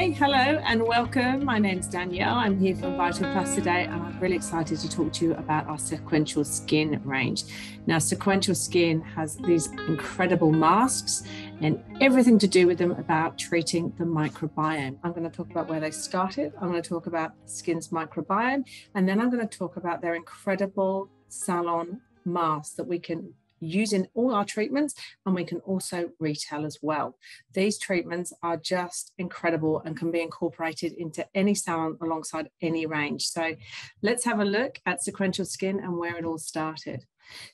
Hi, hello and welcome. My name's Danielle. I'm here from Vital Plus today and I'm really excited to talk to you about our Sequential Skin range. Now, Sequential Skin has these incredible masks and everything to do with them about treating the microbiome. I'm going to talk about where they started. I'm going to talk about skin's microbiome, and then I'm going to talk about their incredible salon masks that we can use in all our treatments, and we can also retail as well. These treatments are just incredible and can be incorporated into any salon alongside any range. So let's have a look at Sequential Skin and where it all started.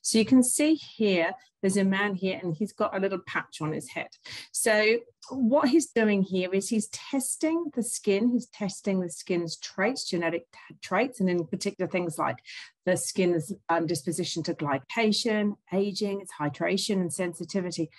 So you can see here, there's a man here and he's got a little patch on his head. So what he's doing here is he's testing the skin, he's testing the skin's traits, genetic traits, and in particular things like the skin's disposition to glycation, aging, its hydration and sensitivity.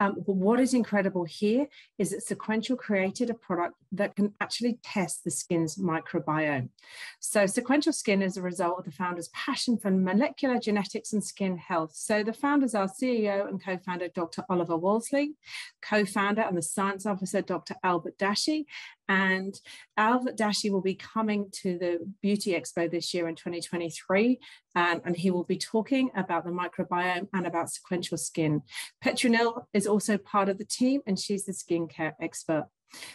But what is incredible here is that Sequential created a product that can actually test the skin's microbiome. So Sequential Skin is a result of the founder's passion for molecular genetics and skin health. So the founders are CEO and co-founder Dr. Oliver Wolseley, co-founder and the science officer Dr. Albert Dashi. And Alva Dashi will be coming to the Beauty Expo this year in 2023, and he will be talking about the microbiome and about Sequential Skin. Petronil is also part of the team, and she's the skincare expert.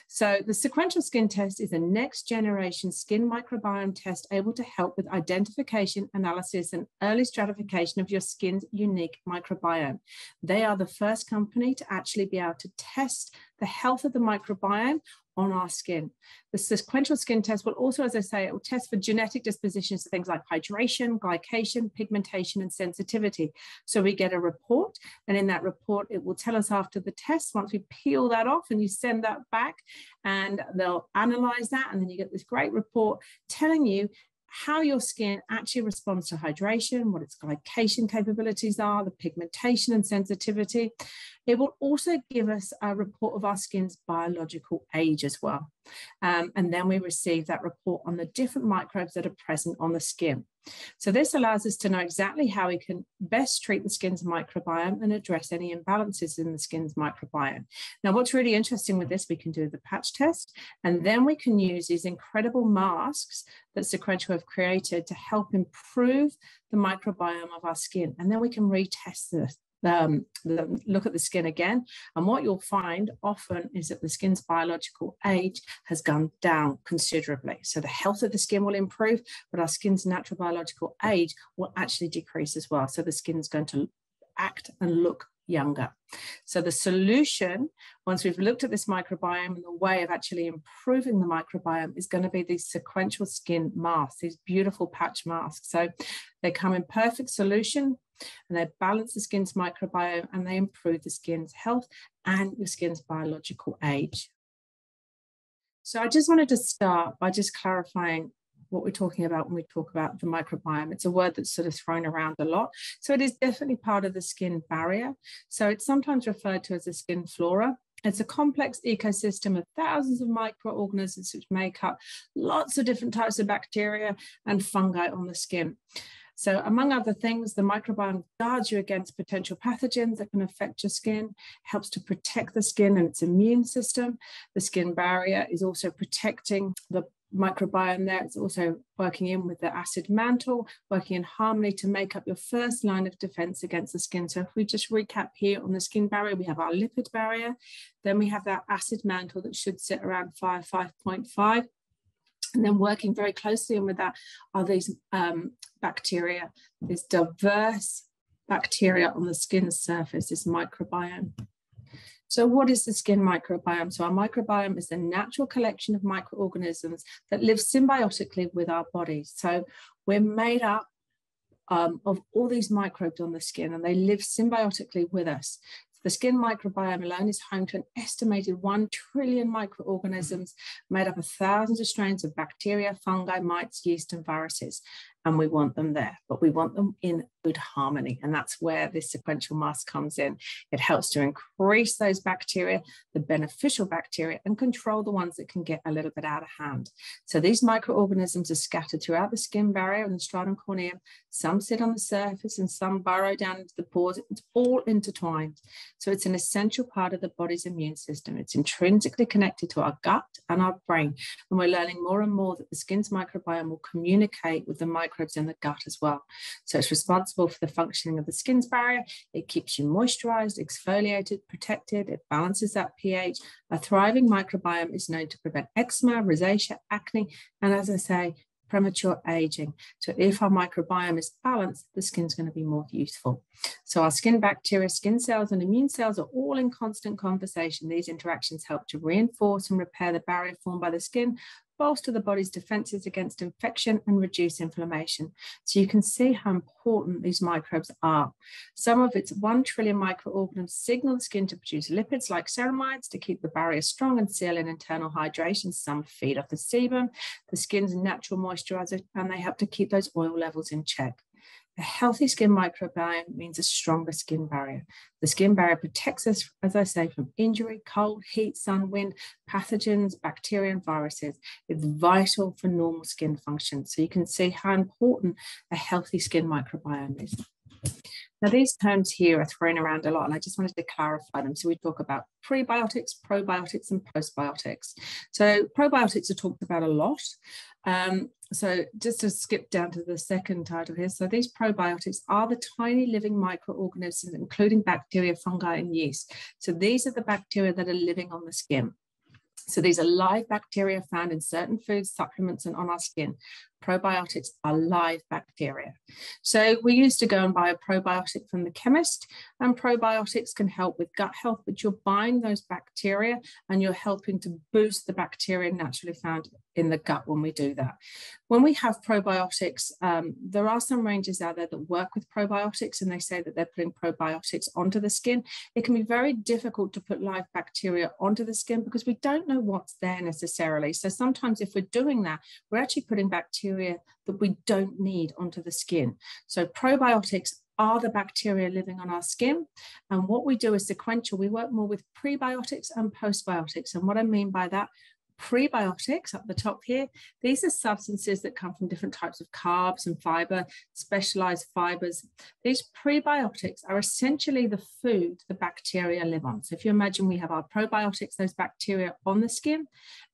So the Sequential Skin test is a next generation skin microbiome test able to help with identification, analysis, and early stratification of your skin's unique microbiome. They are the first company to actually be able to test the health of the microbiome on our skin. The Sequential Skin test will also, as I say, it will test for genetic dispositions to things like hydration, glycation, pigmentation, and sensitivity. So we get a report, and in that report, it will tell us after the test, once we peel that off and you send that back, and they'll analyze that, and then you get this great report telling you how your skin actually responds to hydration, what its glycation capabilities are, the pigmentation and sensitivity. It will also give us a report of our skin's biological age as well. And then we receive that report on the different microbes that are present on the skin. So this allows us to know exactly how we can best treat the skin's microbiome and address any imbalances in the skin's microbiome. Now, what's really interesting with this, we can do the patch test, and then we can use these incredible masks that Sequential have created to help improve the microbiome of our skin. And then we can retest this. Look at the skin again, and what you'll find often is that the skin's biological age has gone down considerably. So the health of the skin will improve, but our skin's natural biological age will actually decrease as well. So the skin is going to act and look younger. So the solution, once we've looked at this microbiome and the way of actually improving the microbiome, is going to be these Sequential Skin masks, these beautiful patch masks. So they come in perfect solution, and they balance the skin's microbiome, and they improve the skin's health and your skin's biological age. So I just wanted to start by just clarifying what we're talking about when we talk about the microbiome. It's a word that's sort of thrown around a lot. So it is definitely part of the skin barrier. So it's sometimes referred to as the skin flora. It's a complex ecosystem of thousands of microorganisms which make up lots of different types of bacteria and fungi on the skin. So among other things, the microbiome guards you against potential pathogens that can affect your skin, helps to protect the skin and its immune system. The skin barrier is also protecting the microbiome there. It's also working in with the acid mantle, working in harmony to make up your first line of defense against the skin. So if we just recap here on the skin barrier, we have our lipid barrier, then we have that acid mantle that should sit around 5.5. And then working very closely in with that are these bacteria, these diverse bacteria on the skin's surface, this microbiome. So what is the skin microbiome? So our microbiome is a natural collection of microorganisms that live symbiotically with our body. So we're made up of all these microbes on the skin, and they live symbiotically with us. The skin microbiome alone is home to an estimated 1 trillion microorganisms made up of thousands of strains of bacteria, fungi, mites, yeast, and viruses. and we want them there, but we want them in good harmony. And that's where this sequential mask comes in. It helps to increase those bacteria, the beneficial bacteria, and control the ones that can get a little bit out of hand. So these microorganisms are scattered throughout the skin barrier and the stratum corneum. Some sit on the surface and some burrow down into the pores. It's all intertwined. So it's an essential part of the body's immune system. It's intrinsically connected to our gut and our brain. And we're learning more and more that the skin's microbiome will communicate with the microbes in the gut as well. So it's responsible for the functioning of the skin's barrier. It keeps you moisturized, exfoliated, protected. It balances that pH. A thriving microbiome is known to prevent eczema, rosacea, acne, and, as I say, premature aging. So if our microbiome is balanced, the skin's going to be more useful. So our skin bacteria, skin cells, and immune cells are all in constant conversation. These interactions help to reinforce and repair the barrier formed by the skin, bolster the body's defenses against infection, and reduce inflammation. So you can see how important these microbes are. Some of its 1 trillion microorganisms signal the skin to produce lipids like ceramides to keep the barrier strong and seal in internal hydration. Some feed off the sebum, the skin's natural moisturizer, and they help to keep those oil levels in check. A healthy skin microbiome means a stronger skin barrier. The skin barrier protects us, as I say, from injury, cold, heat, sun, wind, pathogens, bacteria, and viruses. It's vital for normal skin function. So you can see how important a healthy skin microbiome is. Now, these terms here are thrown around a lot, and I just wanted to clarify them. So we talk about prebiotics, probiotics, and postbiotics. So probiotics are talked about a lot. So just to skip down to the second title here. So these probiotics are the tiny living microorganisms, including bacteria, fungi, and yeast. So these are the bacteria that are living on the skin. So these are live bacteria found in certain foods, supplements, and on our skin. Probiotics are live bacteria. So we used to go and buy a probiotic from the chemist, and probiotics can help with gut health, but you're buying those bacteria and you're helping to boost the bacteria naturally found in the gut when we do that. When we have probiotics, there are some ranges out there that work with probiotics, and they say that they're putting probiotics onto the skin. It can be very difficult to put live bacteria onto the skin because we don't know what's there necessarily. So sometimes if we're doing that, we're actually putting bacteria that we don't need onto the skin. So probiotics are the bacteria living on our skin. And what we do is sequential. We work more with prebiotics and postbiotics. And what I mean by that, prebiotics up the top here, these are substances that come from different types of carbs and fiber, specialized fibers. These prebiotics are essentially the food the bacteria live on. So if you imagine we have our probiotics, those bacteria on the skin,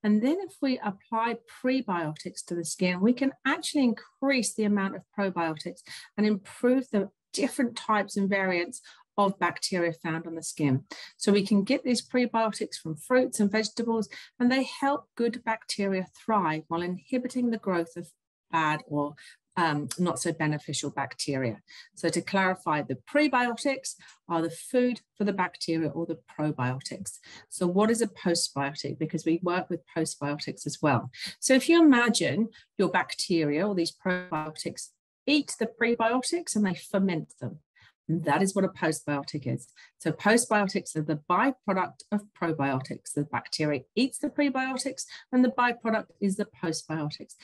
and then if we apply prebiotics to the skin, we can actually increase the amount of probiotics and improve the different types and variants of bacteria found on the skin. So we can get these prebiotics from fruits and vegetables, and they help good bacteria thrive while inhibiting the growth of bad or not so beneficial bacteria. So to clarify, the prebiotics are the food for the bacteria, or the probiotics. So what is a postbiotic? Because we work with postbiotics as well. So if you imagine your bacteria or these probiotics eat the prebiotics and they ferment them. And that is what a postbiotic is. So postbiotics are the byproduct of probiotics. The bacteria eats the prebiotics and the byproduct is the postbiotics.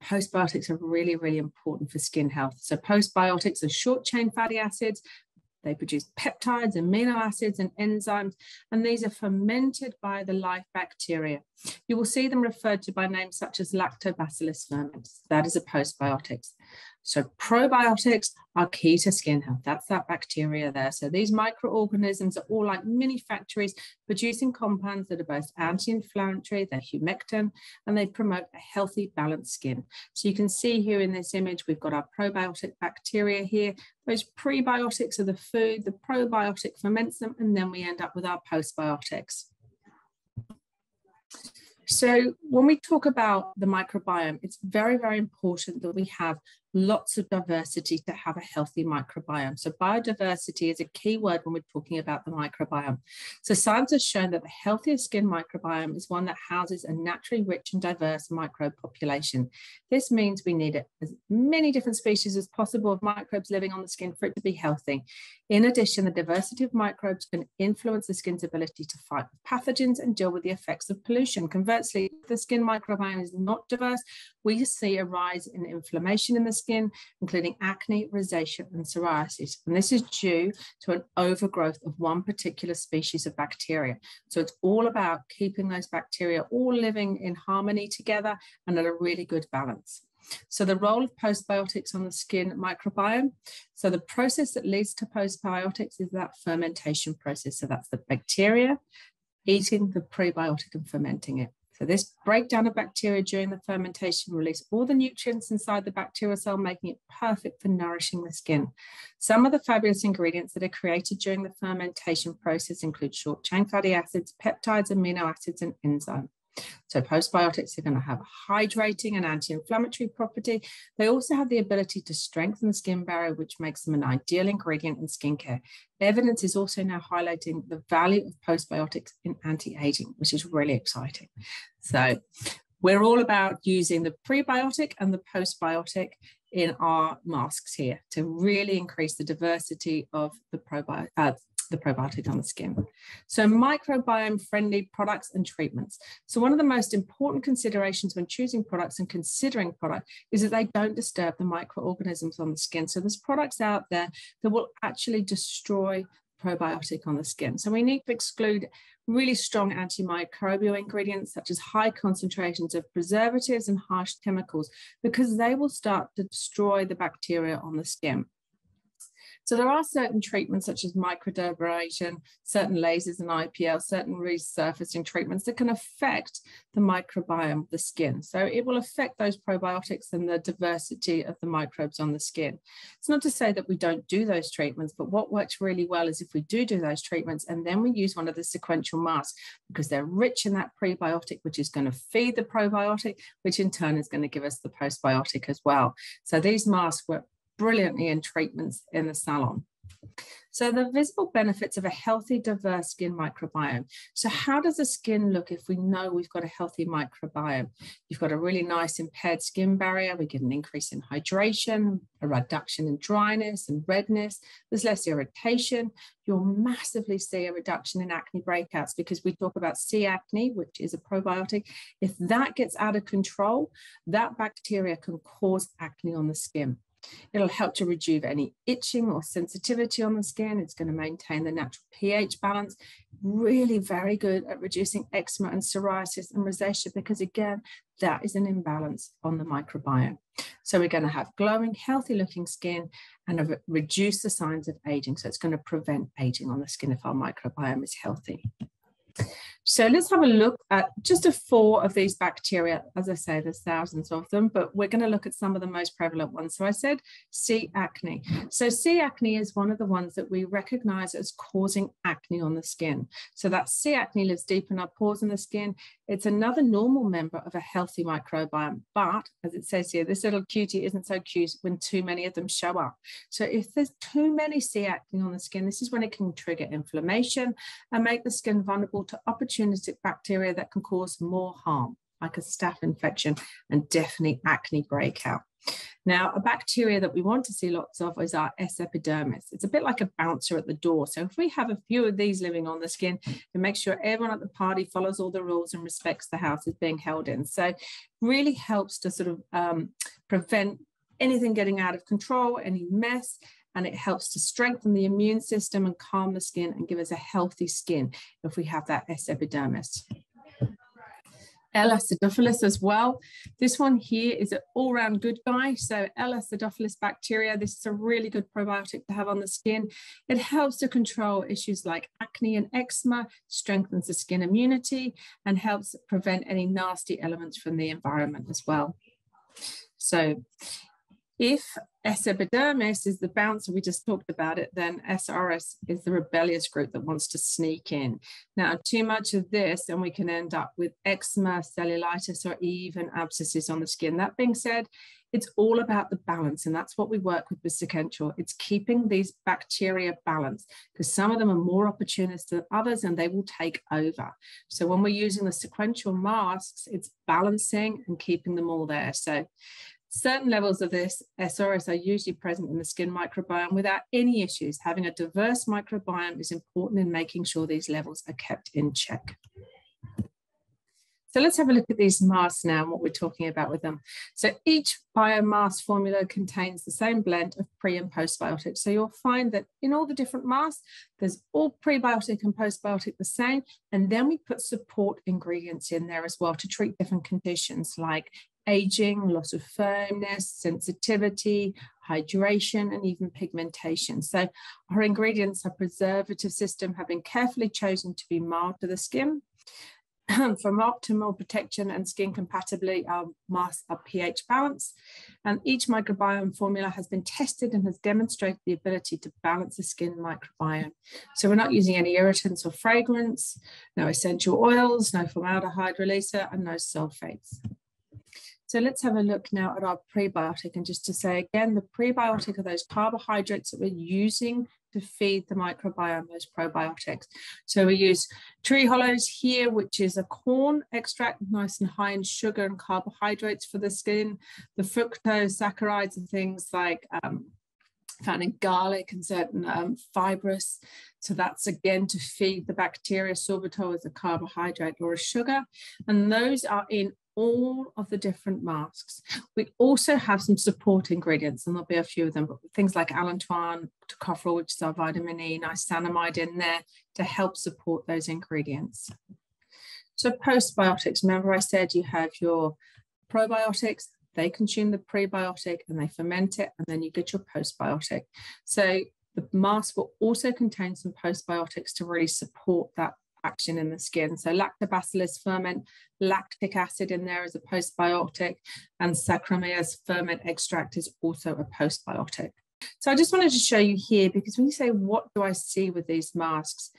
Postbiotics are really, really important for skin health. So postbiotics are short-chain fatty acids. They produce peptides, amino acids, and enzymes, and these are fermented by the live bacteria. You will see them referred to by names such as lactobacillus ferments. That is a postbiotic. So probiotics are key to skin health. That's that bacteria there. So these microorganisms are all like mini factories producing compounds that are both anti-inflammatory, they're humectant, and they promote a healthy, balanced skin. So you can see here in this image, we've got our probiotic bacteria here. Those prebiotics are the food, the probiotic ferments them, and then we end up with our postbiotics. So when we talk about the microbiome, it's very, very important that we have lots of diversity to have a healthy microbiome. So biodiversity is a key word when we're talking about the microbiome. So science has shown that the healthiest skin microbiome is one that houses a naturally rich and diverse microbe population. This means we need as many different species as possible of microbes living on the skin for it to be healthy. In addition, the diversity of microbes can influence the skin's ability to fight pathogens and deal with the effects of pollution. Conversely, if the skin microbiome is not diverse, we see a rise in inflammation in the skin, skin, including acne, rosacea, and psoriasis. And this is due to an overgrowth of one particular species of bacteria. So it's all about keeping those bacteria all living in harmony together and at a really good balance. So the role of postbiotics on the skin microbiome. So the process that leads to postbiotics is that fermentation process. So that's the bacteria eating the prebiotic and fermenting it. So this breakdown of bacteria during the fermentation release all the nutrients inside the bacterial cell, making it perfect for nourishing the skin. Some of the fabulous ingredients that are created during the fermentation process include short-chain fatty acids, peptides, amino acids, and enzymes. So postbiotics are going to have a hydrating and anti-inflammatory property. They also have the ability to strengthen the skin barrier, which makes them an ideal ingredient in skincare. Evidence is also now highlighting the value of postbiotics in anti-aging, which is really exciting. So we're all about using the prebiotic and the postbiotic in our masks here to really increase the diversity of the probiotic. The probiotic on the skin. So microbiome-friendly products and treatments. So one of the most important considerations when choosing products and considering product is that they don't disturb the microorganisms on the skin. So there's products out there that will actually destroy probiotic on the skin. So we need to exclude really strong antimicrobial ingredients such as high concentrations of preservatives and harsh chemicals, because they will start to destroy the bacteria on the skin. So there are certain treatments such as microdermabrasion, certain lasers and IPL, certain resurfacing treatments that can affect the microbiome of the skin. So it will affect those probiotics and the diversity of the microbes on the skin. It's not to say that we don't do those treatments, but what works really well is if we do those treatments and then we use one of the sequential masks, because they're rich in that prebiotic, which is going to feed the probiotic, which in turn is going to give us the postbiotic as well. So these masks work brilliantly in treatments in the salon. So the visible benefits of a healthy, diverse skin microbiome. So how does the skin look if we know we've got a healthy microbiome? You've got a really nice impaired skin barrier. We get an increase in hydration, a reduction in dryness and redness. There's less irritation. You'll massively see a reduction in acne breakouts, because we talk about C. acne, which is a probiotic. If that gets out of control, that bacteria can cause acne on the skin. It'll help to reduce any itching or sensitivity on the skin. It's going to maintain the natural pH balance. Really very good at reducing eczema and psoriasis and rosacea, because again, that is an imbalance on the microbiome. So we're going to have glowing, healthy looking skin and reduce the signs of aging. So it's going to prevent aging on the skin if our microbiome is healthy. So let's have a look at just four of these bacteria. As I say, there's thousands of them, but we're going to look at some of the most prevalent ones. So I said C. acne. So C. acne is one of the ones that we recognize as causing acne on the skin. So that C. acne lives deep in our pores in the skin. It's another normal member of a healthy microbiome, but as it says here, this little cutie isn't so cute when too many of them show up. So if there's too many C. acne on the skin, this is when it can trigger inflammation and make the skin vulnerable to opportunistic bacteria that can cause more harm, like a staph infection and definitely acne breakout. Now, a bacteria that we want to see lots of is our S. epidermis. It's a bit like a bouncer at the door. So if we have a few of these living on the skin, it makes sure everyone at the party follows all the rules and respects the house is being held in. So it really helps to sort of prevent anything getting out of control, any mess, and it helps to strengthen the immune system and calm the skin and give us a healthy skin if we have that S. epidermis. L. acidophilus as well. This one here is an all-round good guy. So L. acidophilus bacteria, this is a really good probiotic to have on the skin. It helps to control issues like acne and eczema, strengthens the skin immunity, and helps prevent any nasty elements from the environment as well. So if S. epidermis is the bouncer, we just talked about it, then SRS is the rebellious group that wants to sneak in. Now, too much of this, and we can end up with eczema, cellulitis, or even abscesses on the skin. That being said, it's all about the balance, and that's what we work with Sequential. It's keeping these bacteria balanced, because some of them are more opportunist than others, and they will take over. So when we're using the sequential masks, it's balancing and keeping them all there. So certain levels of this SRS are usually present in the skin microbiome without any issues. Having a diverse microbiome is important in making sure these levels are kept in check. So let's have a look at these masks now and what we're talking about with them. So each biomask formula contains the same blend of pre and postbiotics. So you'll find that in all the different masks, there's all prebiotic and postbiotic the same. And then we put support ingredients in there as well to treat different conditions like aging, loss of firmness, sensitivity, hydration, and even pigmentation. So our ingredients are preservative system have been carefully chosen to be mild to the skin. From optimal protection and skin compatibility, our masks are pH balanced, and each microbiome formula has been tested and has demonstrated the ability to balance the skin microbiome. So we're not using any irritants or fragrance, no essential oils, no formaldehyde releaser, and no sulfates. So let's have a look now at our prebiotic, and just to say again, the prebiotic are those carbohydrates that we're using to feed the microbiome, those probiotics. So we use tree hollows here, which is a corn extract, nice and high in sugar and carbohydrates for the skin. The fructosaccharides and things like found in garlic and certain fibrous. So that's again to feed the bacteria. Sorbitol is a carbohydrate or a sugar, and those are in all of the different masks. We also have some support ingredients, and there'll be a few of them, but things like allantoin, tocopherol, which is our vitamin E, niacinamide in there to help support those ingredients. So postbiotics, remember I said you have your probiotics, they consume the prebiotic and they ferment it, and then you get your postbiotic. So the mask will also contain some postbiotics to really support that action in the skin. So lactobacillus ferment, lactic acid in there is a postbiotic, and Saccharomyces ferment extract is also a postbiotic. So I just wanted to show you here, because when you say, what do I see with these masks?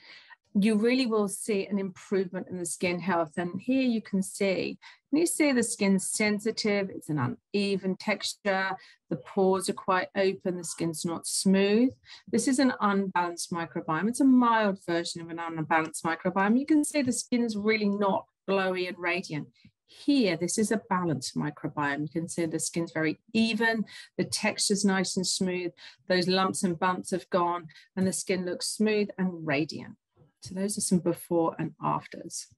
You really will see an improvement in the skin health. And here you can see, the skin's sensitive, it's an uneven texture, the pores are quite open, the skin's not smooth. This is an unbalanced microbiome. It's a mild version of an unbalanced microbiome. You can see the skin's really not glowy and radiant. Here, this is a balanced microbiome. You can see the skin's very even, the texture's nice and smooth, those lumps and bumps have gone, and the skin looks smooth and radiant. So those are some before and afters.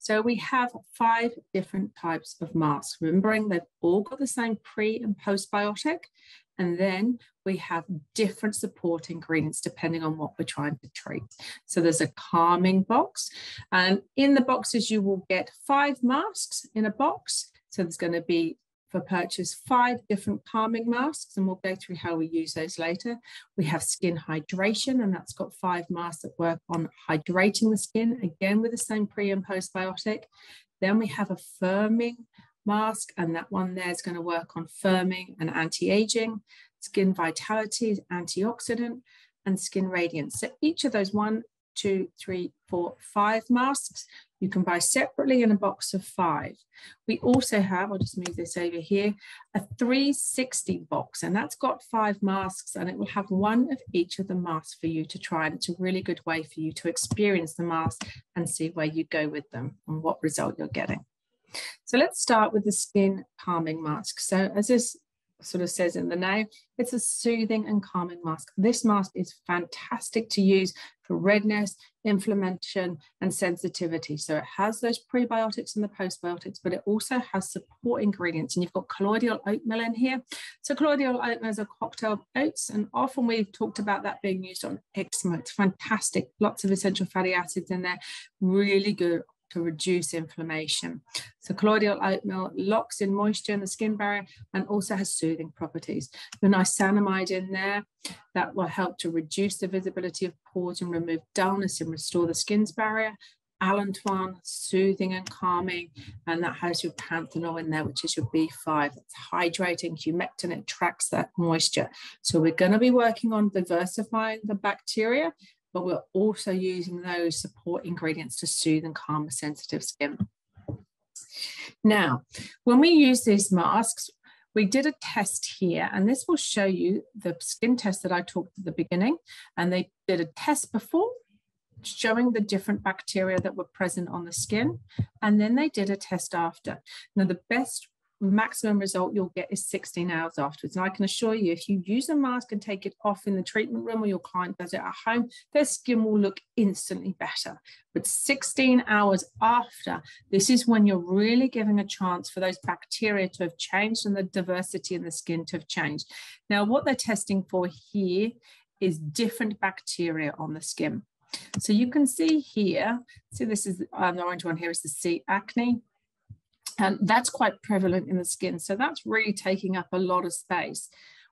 So we have 5 different types of masks. Remembering they've all got the same pre and postbiotic, and then we have different support ingredients depending on what we're trying to treat. So there's a calming box, and in the boxes you will get 5 masks in a box. So there's going to be for purchase 5 different calming masks, and we'll go through how we use those later. We have skin hydration, and that's got 5 masks that work on hydrating the skin, again with the same pre and postbiotic. Then we have a firming mask, and that one there is going to work on firming and anti-aging. Skin vitality is antioxidant, and skin radiance. So each of those 1, 2, 3, 4, 5 masks you can buy separately in a box of 5. We also have, I'll just move this over here, a 360 box, and that's got 5 masks, and it will have 1 of each of the masks for you to try. And it's a really good way for you to experience the mask and see where you go with them and what result you're getting. So let's start with the skin calming mask. So as this sort of says in the name, it's a soothing and calming mask. This mask is fantastic to use for redness, inflammation, and sensitivity. So it has those prebiotics and the postbiotics, but it also has support ingredients, and you've got colloidal oatmeal in here. So colloidal oatmeal is a cocktail of oats, and often we've talked about that being used on eczema. It's fantastic, lots of essential fatty acids in there, really good to reduce inflammation. So colloidal oatmeal locks in moisture in the skin barrier and also has soothing properties. The niacinamide in there, that will help to reduce the visibility of pores and remove dullness and restore the skin's barrier. Allantoin, soothing and calming, and that has your panthenol in there, which is your B5. That's hydrating, humectant, it tracks that moisture. So we're going to be working on diversifying the bacteria, but we're also using those support ingredients to soothe and calm a sensitive skin. Now, when we use these masks, we did a test here, and this will show you the skin test that I talked at the beginning, and they did a test before showing the different bacteria that were present on the skin, and then they did a test after. Now, the best maximum result you'll get is 16 hours afterwards. And I can assure you, if you use a mask and take it off in the treatment room, or your client does it at home, their skin will look instantly better. But 16 hours after, this is when you're really giving a chance for those bacteria to have changed and the diversity in the skin to have changed. Now, what they're testing for here is different bacteria on the skin. So you can see here, so this is the orange one here is the C. acne. And that's quite prevalent in the skin. So that's really taking up a lot of space.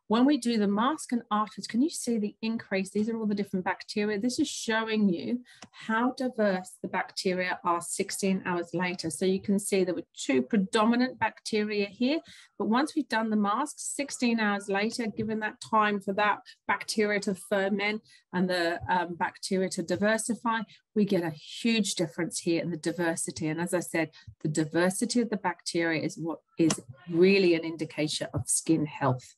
When we do the mask and afterwards, can you see the increase? These are all the different bacteria. This is showing you how diverse the bacteria are 16 hours later. So you can see there were two predominant bacteria here, but once we've done the mask, 16 hours later, given that time for that bacteria to ferment and the bacteria to diversify, we get a huge difference here in the diversity. And as I said, the diversity of the bacteria is what is really an indicator of skin health.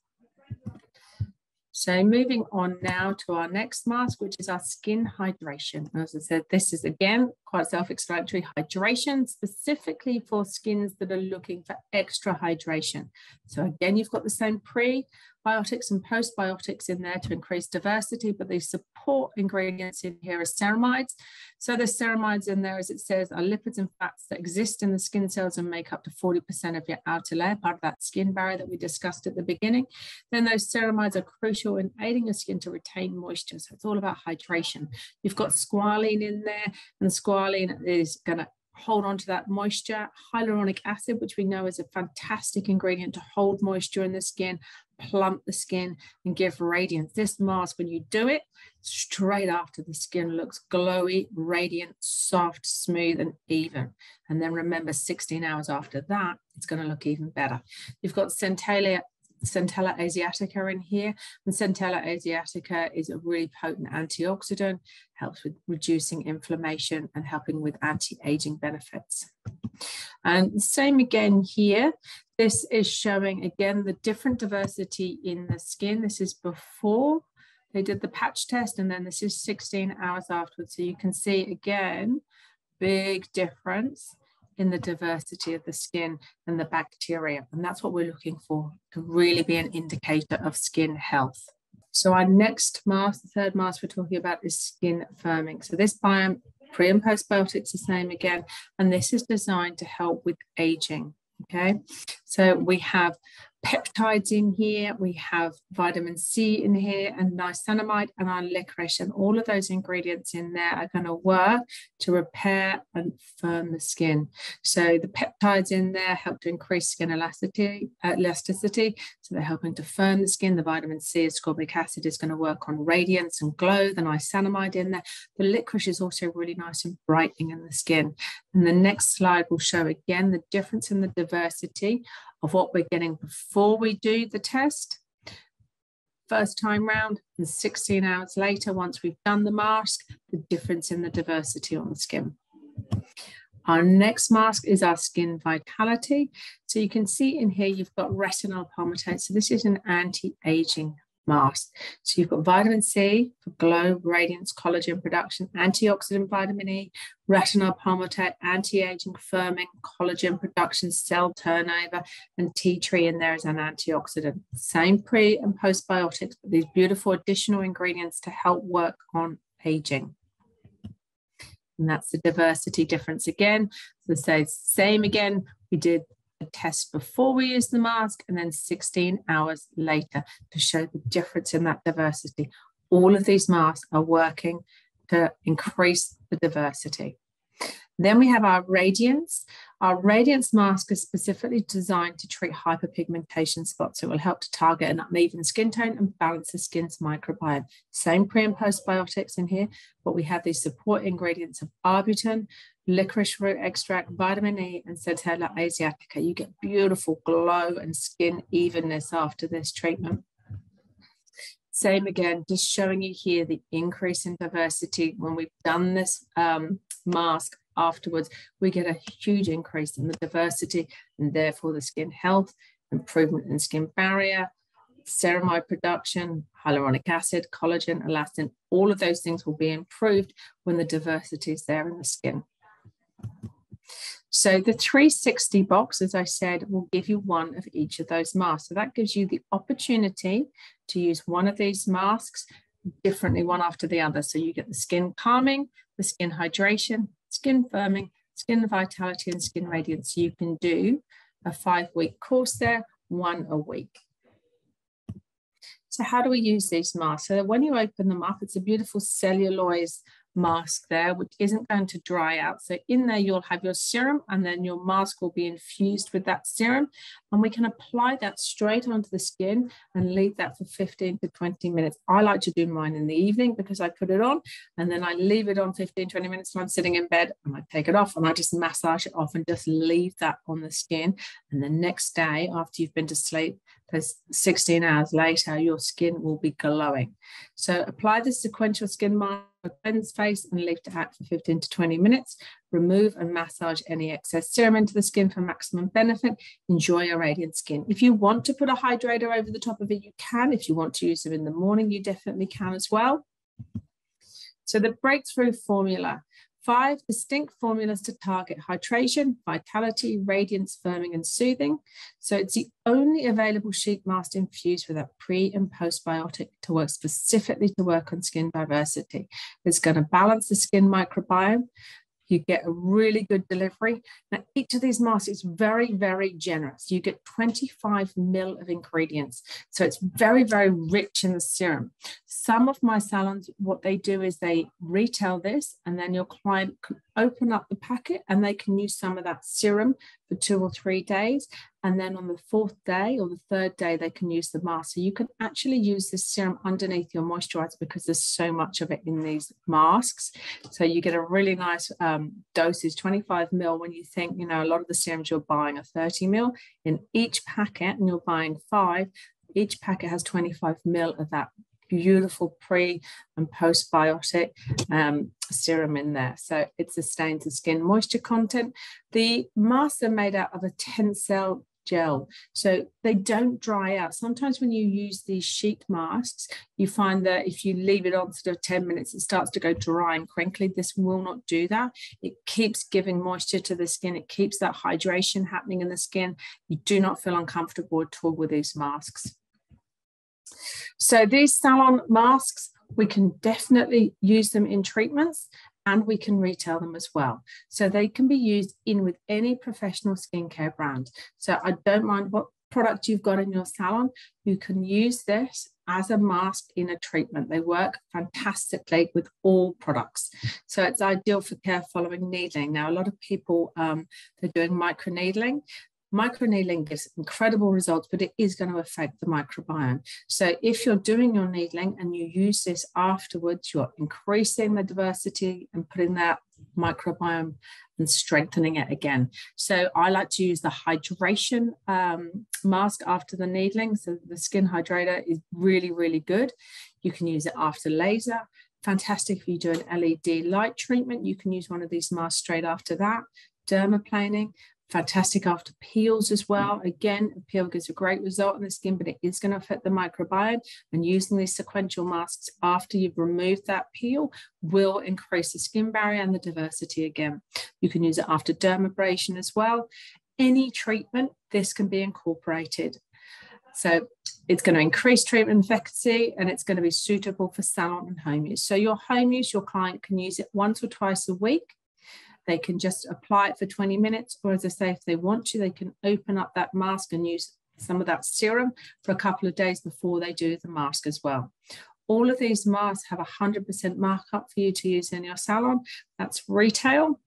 So moving on now to our next mask, which is our skin hydration. As I said, this is again quite self-explanatory. Hydration specifically for skins that are looking for extra hydration. So again, you've got the same prebiotics and postbiotics in there to increase diversity, but the support ingredients in here are ceramides. So the ceramides in there, as it says, are lipids and fats that exist in the skin cells and make up to 40% of your outer layer, part of that skin barrier that we discussed at the beginning. Then those ceramides are crucial in aiding your skin to retain moisture. So it's all about hydration. You've got squalene in there, and squalene is going to hold on to that moisture. Hyaluronic acid, which we know is a fantastic ingredient to hold moisture in the skin, plump the skin, and give radiance. This mask, when you do it, straight after, the skin looks glowy, radiant, soft, smooth, and even. And then remember, 16 hours after that, it's going to look even better. You've got Centella asiatica in here, and Centella asiatica is a really potent antioxidant, helps with reducing inflammation and helping with anti-aging benefits. And same again here, this is showing again the different diversity in the skin. This is before they did the patch test, and then this is 16 hours afterwards. So you can see again, big difference in the diversity of the skin and the bacteria. And that's what we're looking for to really be an indicator of skin health. So our next mask, the third mask we're talking about, is skin firming. So this biome, pre and postbiotics, the same again. And this is designed to help with aging, okay? So we have peptides in here, we have vitamin C in here, and niacinamide and our licorice, and all of those ingredients in there are going to work to repair and firm the skin. So the peptides in there help to increase skin elasticity, so they're helping to firm the skin. The vitamin C, ascorbic acid, is going to work on radiance and glow. The niacinamide in there, the licorice, is also really nice and brightening in the skin. And the next slide will show again the difference in the diversity of what we're getting before we do the test, first time round, and 16 hours later, once we've done the mask, the difference in the diversity on the skin. Our next mask is our skin vitality. So you can see in here, you've got retinol palmitate. So this is an anti-aging mask. So you've got vitamin C for glow, radiance, collagen production, antioxidant vitamin E, retinol palmitate, anti-aging, firming, collagen production, cell turnover, and tea tree in there as an antioxidant. Same pre and postbiotics, but these beautiful additional ingredients to help work on aging. And that's the diversity difference again. So say same again, we did the test before we use the mask, and then 16 hours later to show the difference in that diversity. All of these masks are working to increase the diversity. Then we have our radiance. Our radiance mask is specifically designed to treat hyperpigmentation spots. It will help to target an uneven skin tone and balance the skin's microbiome. Same pre and postbiotics in here, but we have these support ingredients of arbutin, licorice root extract, vitamin E, and Centella asiatica. You get beautiful glow and skin evenness after this treatment. Same again, just showing you here the increase in diversity. When we've done this mask afterwards, we get a huge increase in the diversity, and therefore the skin health, improvement in skin barrier, ceramide production, hyaluronic acid, collagen, elastin. All of those things will be improved when the diversity is there in the skin. So the 360 box, as I said, will give you one of each of those masks. So that gives you the opportunity to use one of these masks differently one after the other. So you get the skin calming, the skin hydration, skin firming, skin vitality, and skin radiance. You can do a 5-week course there, one a week. So how do we use these masks? So when you open them up, it's a beautiful celluloid mask there, which isn't going to dry out. So in there, you'll have your serum, and then your mask will be infused with that serum. And we can apply that straight onto the skin and leave that for 15 to 20 minutes. I like to do mine in the evening because I put it on and then I leave it on 15, 20 minutes. So I'm sitting in bed and I take it off and I just massage it off and just leave that on the skin. And the next day after you've been to sleep, 16 hours later, your skin will be glowing. So apply the sequential skin mask on the face and leave it out for 15 to 20 minutes. Remove and massage any excess serum into the skin for maximum benefit. Enjoy your radiant skin. If you want to put a hydrator over the top of it, you can. If you want to use them in the morning, you definitely can as well. So the breakthrough formula. 5 distinct formulas to target hydration, vitality, radiance, firming, and soothing. So it's the only available sheet mask infused with a pre and postbiotic to work specifically to work on skin diversity. It's going to balance the skin microbiome. You get a really good delivery. Now, each of these masks is very, very generous. You get 25 ml of ingredients. So it's very, very rich in the serum. Some of my salons, what they do is they retail this, and then your client can open up the packet and they can use some of that serum for 2 or 3 days. And then on the 4th day or the 3rd day, they can use the mask. So you can actually use this serum underneath your moisturizer because there's so much of it in these masks. So you get a really nice dosage, 25 ml. When you think, you know, a lot of the serums you're buying are 30 ml in each packet, and you're buying 5. Each packet has 25 ml of that beautiful pre and postbiotic serum in there. So it sustains the skin moisture content. The masks are made out of a tensile gel, so they don't dry out. Sometimes when you use these sheet masks, you find that if you leave it on sort of 10 minutes, it starts to go dry and crinkly. This will not do that. It keeps giving moisture to the skin. It keeps that hydration happening in the skin. You do not feel uncomfortable at all with these masks. So these salon masks, we can definitely use them in treatments, and we can retail them as well. So they can be used in with any professional skincare brand. So I don't mind what product you've got in your salon, you can use this as a mask in a treatment. They work fantastically with all products. So it's ideal for care following needling. Now, a lot of people, they're doing microneedling. Microneedling gives incredible results, but it is going to affect the microbiome. So if you're doing your needling and you use this afterwards, you're increasing the diversity and putting that microbiome and strengthening it again. So I like to use the hydration mask after the needling. So the skin hydrator is really, really good. You can use it after laser. Fantastic if you do an LED light treatment. You can use one of these masks straight after that. Dermaplaning. Fantastic after peels as well. Again, a peel gives a great result on the skin, but it is going to affect the microbiome. And using these sequential masks after you've removed that peel will increase the skin barrier and the diversity again. You can use it after dermabrasion as well. Any treatment, this can be incorporated. So it's going to increase treatment efficacy, and it's going to be suitable for salon and home use. So your home use, your client can use it once or twice a week. They can just apply it for 20 minutes, or as I say, if they want to, they can open up that mask and use some of that serum for a couple of days before they do the mask as well. All of these masks have 100% markup for you to use in your salon. That's retail.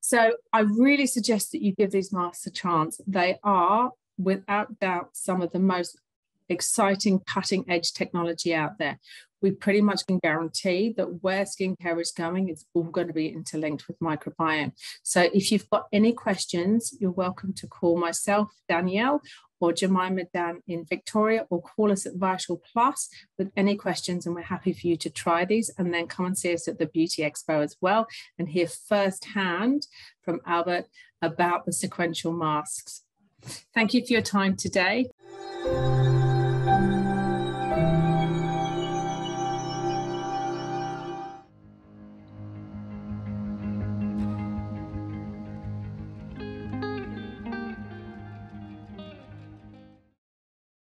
So I really suggest that you give these masks a chance. They are, without doubt, some of the most exciting cutting edge technology out there. We pretty much can guarantee that where skincare is going, it's all going to be interlinked with microbiome. So if you've got any questions, you're welcome to call myself, Danielle, or Jemima Dan in Victoria, or call us at Vital Plus with any questions, and we're happy for you to try these, and then come and see us at the Beauty Expo as well and hear firsthand from Albert about the sequential masks. Thank you for your time today.